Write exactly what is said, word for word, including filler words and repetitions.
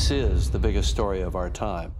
This is the biggest story of our time.